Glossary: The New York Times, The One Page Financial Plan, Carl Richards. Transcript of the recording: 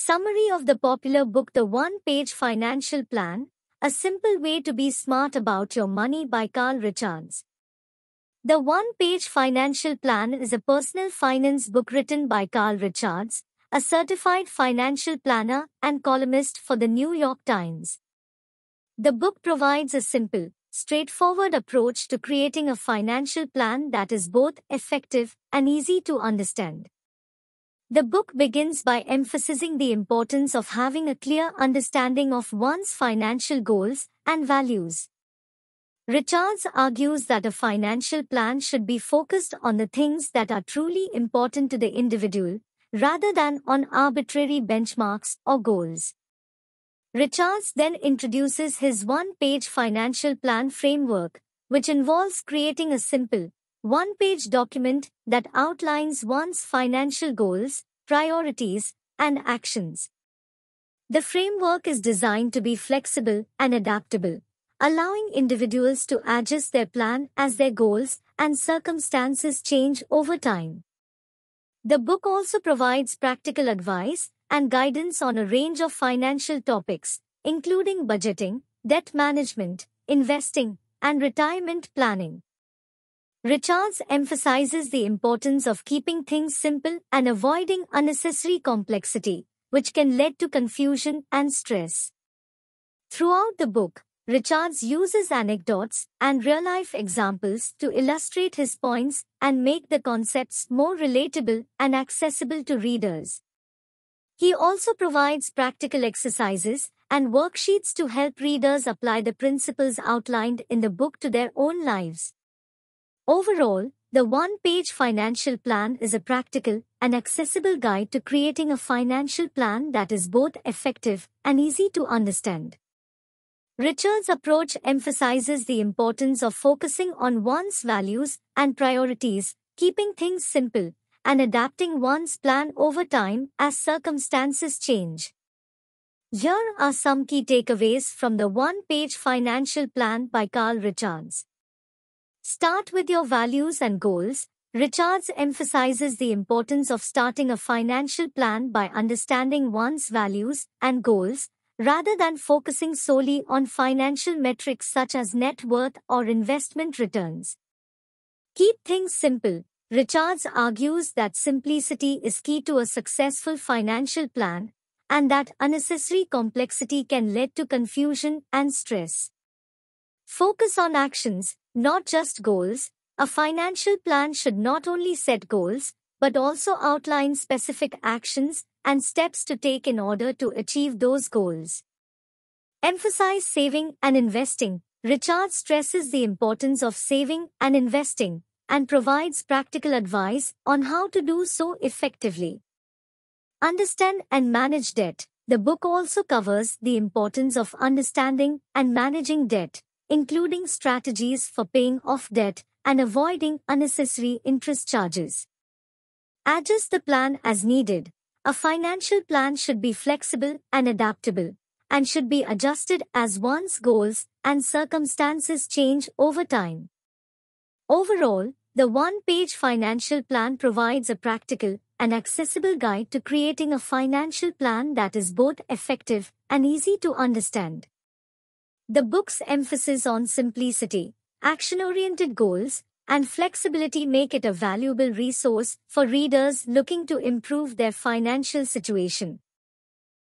Summary of the popular book The One Page Financial Plan, A Simple Way to Be Smart About Your Money by Carl Richards. The One Page Financial Plan is a personal finance book written by Carl Richards, a certified financial planner and columnist for The New York Times. The book provides a simple, straightforward approach to creating a financial plan that is both effective and easy to understand. The book begins by emphasizing the importance of having a clear understanding of one's financial goals and values. Richards argues that a financial plan should be focused on the things that are truly important to the individual, rather than on arbitrary benchmarks or goals. Richards then introduces his one-page financial plan framework, which involves creating a simple, one-page document that outlines one's financial goals, priorities, and actions. The framework is designed to be flexible and adaptable, allowing individuals to adjust their plan as their goals and circumstances change over time. The book also provides practical advice and guidance on a range of financial topics, including budgeting, debt management, investing, and retirement planning. Richards emphasizes the importance of keeping things simple and avoiding unnecessary complexity, which can lead to confusion and stress. Throughout the book, Richards uses anecdotes and real-life examples to illustrate his points and make the concepts more relatable and accessible to readers. He also provides practical exercises and worksheets to help readers apply the principles outlined in the book to their own lives. Overall, the one-page financial plan is a practical and accessible guide to creating a financial plan that is both effective and easy to understand. Richards' approach emphasizes the importance of focusing on one's values and priorities, keeping things simple, and adapting one's plan over time as circumstances change. Here are some key takeaways from the one-page financial plan by Carl Richards. Start with your values and goals. Richards emphasizes the importance of starting a financial plan by understanding one's values and goals, rather than focusing solely on financial metrics such as net worth or investment returns. Keep things simple. Richards argues that simplicity is key to a successful financial plan, and that unnecessary complexity can lead to confusion and stress. Focus on actions, not just goals. A financial plan should not only set goals, but also outline specific actions and steps to take in order to achieve those goals. Emphasize saving and investing. Richards stresses the importance of saving and investing, and provides practical advice on how to do so effectively. Understand and manage debt. The book also covers the importance of understanding and managing debt, including strategies for paying off debt and avoiding unnecessary interest charges. Adjust the plan as needed. A financial plan should be flexible and adaptable, and should be adjusted as one's goals and circumstances change over time. Overall, the one-page financial plan provides a practical and accessible guide to creating a financial plan that is both effective and easy to understand. The book's emphasis on simplicity, action-oriented goals, and flexibility make it a valuable resource for readers looking to improve their financial situation.